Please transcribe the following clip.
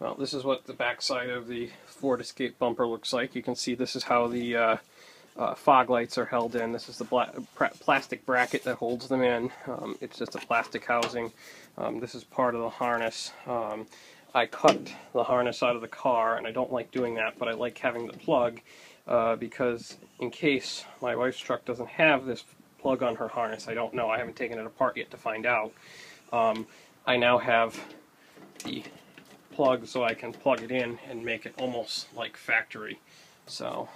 Well, this is what the back side of the Ford Escape bumper looks like. You can see this is how the fog lights are held in. This is the plastic bracket that holds them in. It's just a plastic housing. This is part of the harness. I cut the harness out of the car, and I don't like doing that, but I like having the plug because in case my wife's truck doesn't have this plug on her harness, I don't know, I haven't taken it apart yet to find out. I now have the plug so I can plug it in and make it almost like factory. So.